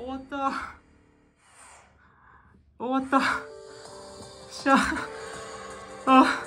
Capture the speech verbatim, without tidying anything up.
終わった終わった。しゃあ。あ